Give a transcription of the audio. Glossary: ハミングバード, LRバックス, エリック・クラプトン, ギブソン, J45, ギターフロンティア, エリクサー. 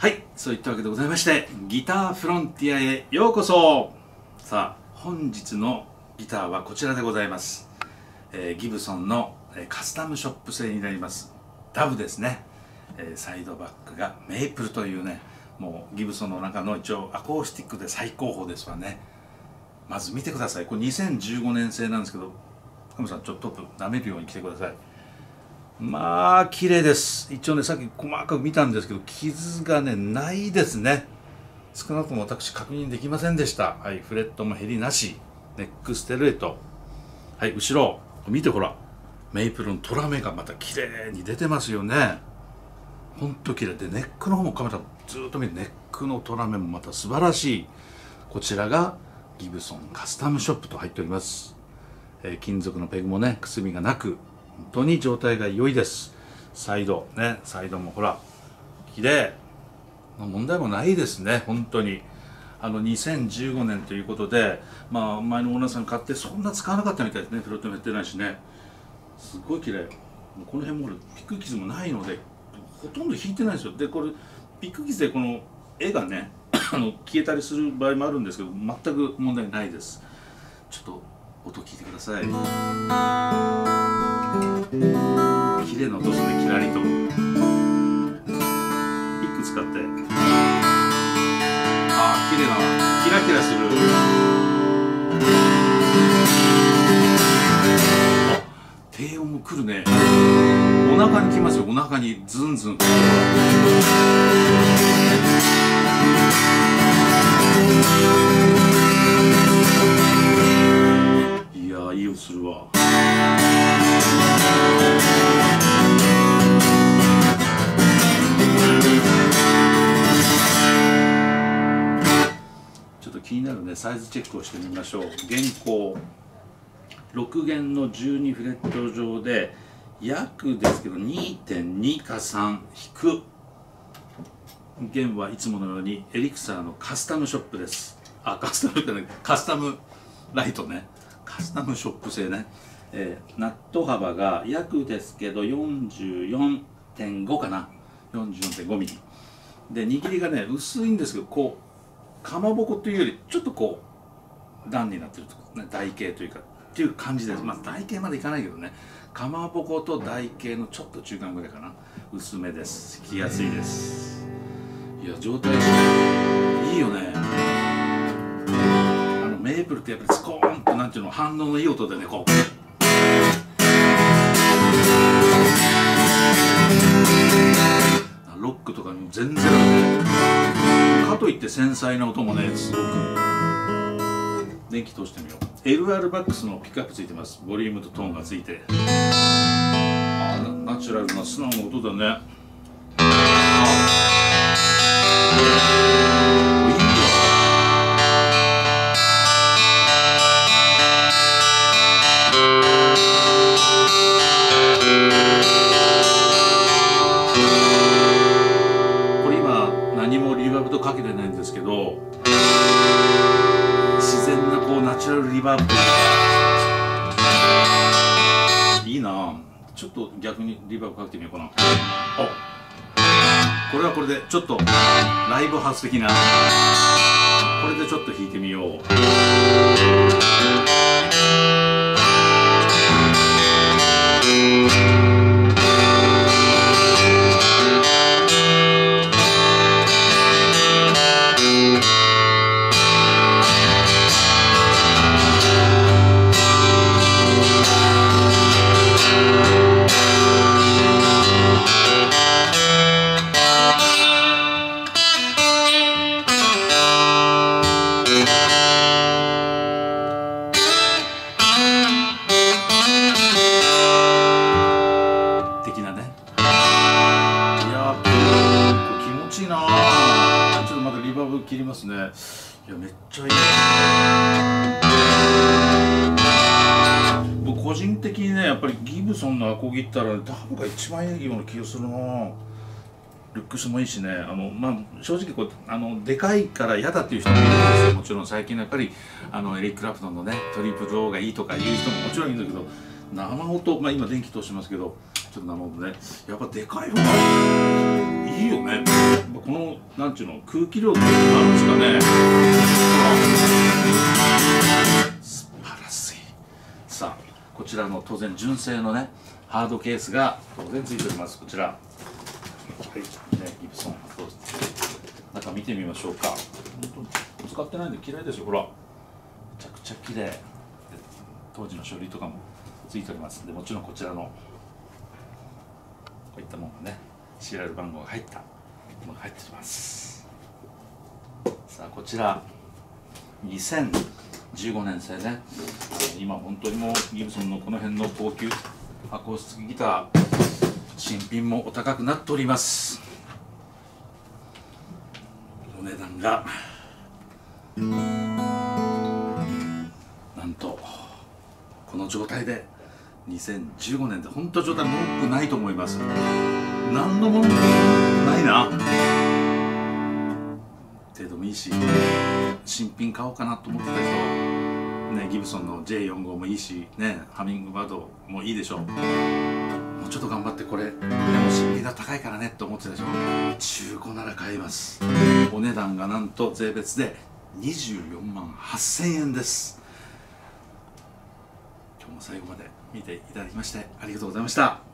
はい、そういったわけでございまして、ギターフロンティアへようこそ。さあ、本日のギターはこちらでございます。ギブソンのカスタムショップ製になります。ダブですね。サイドバックがメープルというね、もうギブソンの中の一応アコースティックで最高峰ですわね。まず見てください。これ2015年製なんですけど、カムさんちょっとトップ舐めるように来てください。まあ綺麗です。一応ね、さっき細かく見たんですけど、傷がねないですね。少なくとも私確認できませんでした。はい、フレットも減りなし、ネックステレート。はい、後ろ見て、ほらメイプルのトラ目がまた綺麗に出てますよね。ほんと綺麗で、ネックの方もカメラずっと見て、ネックのトラ目もまた素晴らしい。こちらがギブソンカスタムショップと入っております。金属のペグもね、くすみがなく本当に状態が良いです。サイドね、サイドもほら綺麗、問題もないですね。本当に2015年ということで、まあ前のオーナーさん買ってそんな使わなかったみたいですね。フロットも減ってないしね、すごい綺麗。この辺もピック傷もないのでほとんど引いてないですよ。でこれピック傷でこの絵がね消えたりする場合もあるんですけど、全く問題ないです。ちょっと音聞いてください。綺麗な音ですね。キラリとピック使って、ああ綺麗な、キラキラする。あ、低音もくるね。お腹にきますよ。お腹にズンズンくる。いやー、いい音するわ。気になるね、サイズチェックをしてみましょう。弦高6弦の12フレット上で約ですけど 2.2 か3引く。弦はいつものようにエリクサーのカスタムショップです。あ、カスタムってね、カスタムライトね、カスタムショップ製ね。ナット幅が約ですけど 44.5 かな、 44.5 ミリで、握りがね薄いんですけど、こうかまぼこというよりちょっとこう段になってるとこ、ね、台形というかっていう感じです。まあ台形までいかないけどね、かまぼこと台形のちょっと中間ぐらいかな。薄めです。弾きやすいです。いや、状態いいよね。メープルってやっぱりスコーンとなんていうの、反応のいい音でね、こう。ロックとかにも全然あるね。かといって繊細な音もね、すごく。電気通してみよう。LR バックスのピックアップついてます。ボリュームとトーンがついて、あー、ナチュラルな素直な音だね。かけてないんですけど、自然なこうナチュラルリバーブというか、いいな。ちょっと逆にリバーブかけてみようかな。あ、これはこれでちょっとライブハウス的な、これでちょっと弾いてみよう。切りますね。いや、めっちゃいい。僕個人的にね、やっぱりギブソンのアコギったらダブが一番いいような気がするな。ルックスもいいしね、まあ、正直こうでかいから嫌だっていう人もいるんですよ。もちろん最近やっぱりエリック・クラプトンのねトリプルローがいいとかいう人ももちろんいるんだけど、生音、まあ、今電気通してますけど、ちょっと生音ね、やっぱでかい方がいいよね。ここのなんちゅうの空気量ってあるんですかね。素晴らしい。さあこちらの当然純正のねハードケースが当然ついております。こちら、はいね、ギブソン中見てみましょうか。本当使ってないんで綺麗でしょ。ほらめちゃくちゃ綺麗。当時の書類とかもついておりますので、もちろんこちらのこういったものがねシリアル番号が入ったものが入っております。さあこちら2015年製ね、今本当にもうギブソンのこの辺の高級アコースティックギター新品もお高くなっております。お値段がなんとこの状態で2015年で本当状態文句ないと思います。何の文句ないな。程度もいいし、新品買おうかなと思ってた人ね、ギブソンの J45 もいいしね、ハミングバードもいいでしょう。もうちょっと頑張ってこれでも新品が高いからねと思ってたでしょ。中古なら買います。お値段がなんと税別で24万8,000円です。今日も最後まで見ていただきましてありがとうございました。